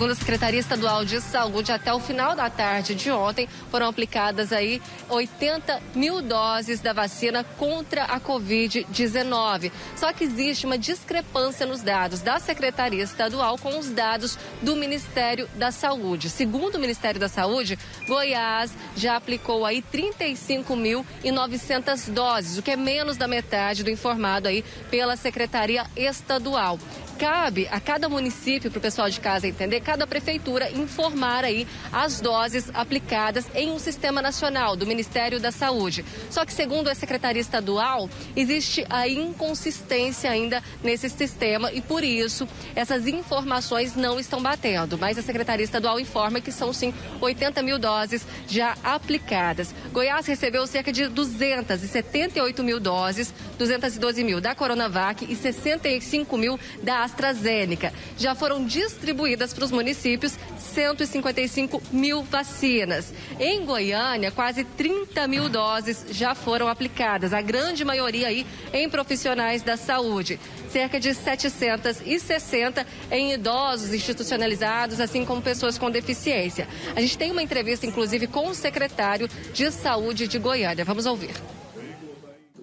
Segundo a Secretaria Estadual de Saúde, até o final da tarde de ontem foram aplicadas aí 80 mil doses da vacina contra a Covid-19. Só que existe uma discrepância nos dados da Secretaria Estadual com os dados do Ministério da Saúde. Segundo o Ministério da Saúde, Goiás já aplicou aí 35.900 doses, o que é menos da metade do informado aí pela Secretaria Estadual. Cabe a cada município, para o pessoal de casa entender, cada prefeitura informar aí as doses aplicadas em um sistema nacional do Ministério da Saúde. Só que, segundo a Secretaria Estadual, existe a inconsistência ainda nesse sistema e, por isso, essas informações não estão batendo. Mas a Secretaria Estadual informa que são, sim, 80 mil doses já aplicadas. Goiás recebeu cerca de 278 mil doses, 212 mil da Coronavac e 65 mil da AstraZeneca. Já foram distribuídas para os municípios 155 mil vacinas. Em Goiânia, quase 30 mil doses já foram aplicadas, a grande maioria aí em profissionais da saúde. Cerca de 760 em idosos institucionalizados, assim como pessoas com deficiência. A gente tem uma entrevista, inclusive, com o secretário de Saúde de Goiânia. Vamos ouvir.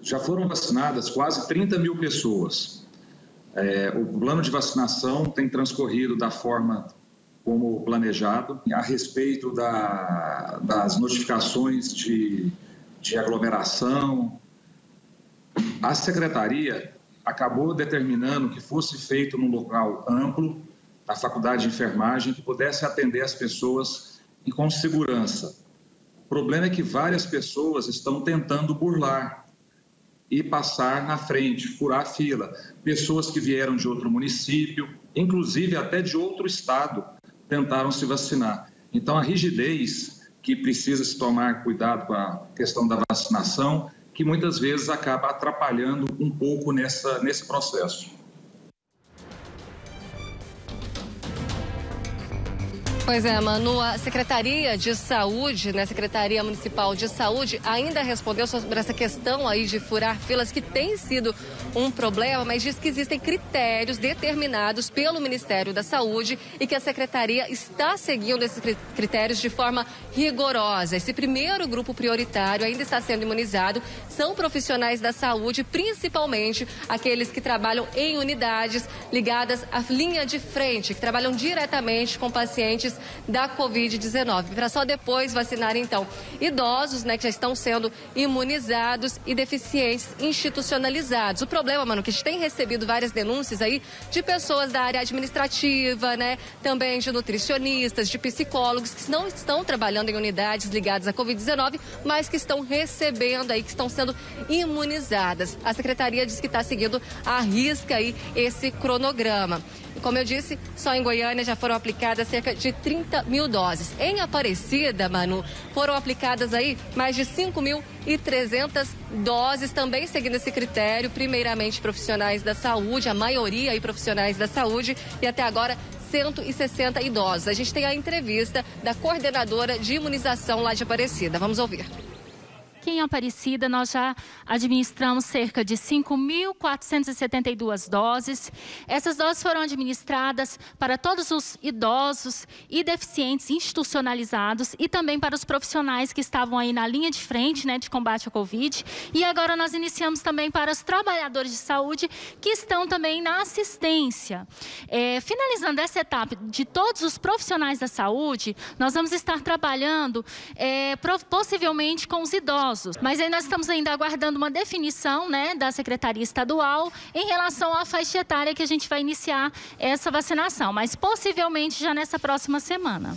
Já foram vacinadas quase 30 mil pessoas. O plano de vacinação tem transcorrido da forma como planejado. A respeito das notificações de aglomeração, a secretaria acabou determinando que fosse feito num local amplo, na faculdade de enfermagem, que pudesse atender as pessoas e com segurança. O problema é que várias pessoas estão tentando burlar e passar na frente, furar a fila. Pessoas que vieram de outro município, inclusive até de outro estado, tentaram se vacinar. Então, a rigidez que precisa se tomar cuidado com a questão da vacinação, que muitas vezes acaba atrapalhando um pouco nesse processo. Pois é, Manu, a Secretaria de Saúde, né, Secretaria Municipal de Saúde, ainda respondeu sobre essa questão aí de furar filas, que tem sido um problema, mas diz que existem critérios determinados pelo Ministério da Saúde e que a Secretaria está seguindo esses critérios de forma rigorosa. Esse primeiro grupo prioritário ainda está sendo imunizado, são profissionais da saúde, principalmente aqueles que trabalham em unidades ligadas à linha de frente, que trabalham diretamente com pacientes da Covid-19, para só depois vacinar, então, idosos, né, que já estão sendo imunizados, e deficientes institucionalizados. O problema, mano, que a gente tem recebido várias denúncias aí de pessoas da área administrativa, né, também de nutricionistas, de psicólogos, que não estão trabalhando em unidades ligadas à Covid-19, mas que estão recebendo aí, que estão sendo imunizadas. A Secretaria diz que está seguindo à risca aí esse cronograma. Como eu disse, só em Goiânia já foram aplicadas cerca de 30 mil doses. Em Aparecida, Manu, foram aplicadas aí mais de 5.300 doses, também seguindo esse critério, primeiramente profissionais da saúde, a maioria aí profissionais da saúde, e até agora 160 idosos. A gente tem a entrevista da coordenadora de imunização lá de Aparecida. Vamos ouvir. Aqui em Aparecida, nós já administramos cerca de 5.472 doses. Essas doses foram administradas para todos os idosos e deficientes institucionalizados e também para os profissionais que estavam aí na linha de frente, né, de combate à Covid. E agora nós iniciamos também para os trabalhadores de saúde que estão também na assistência. Finalizando essa etapa de todos os profissionais da saúde, nós vamos estar trabalhando possivelmente com os idosos. Mas aí nós estamos ainda aguardando uma definição, né, da Secretaria Estadual em relação à faixa etária que a gente vai iniciar essa vacinação, mas possivelmente já nessa próxima semana.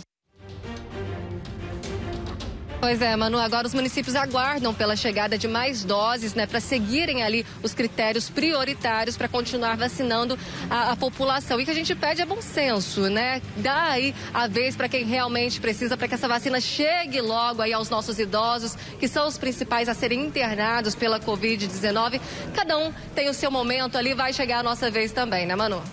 Pois é, Manu, agora os municípios aguardam pela chegada de mais doses, né, para seguirem ali os critérios prioritários para continuar vacinando a população. E o que a gente pede é bom senso, né? Dá aí a vez para quem realmente precisa, para que essa vacina chegue logo aí aos nossos idosos, que são os principais a serem internados pela Covid-19. Cada um tem o seu momento ali, vai chegar a nossa vez também, né, Manu?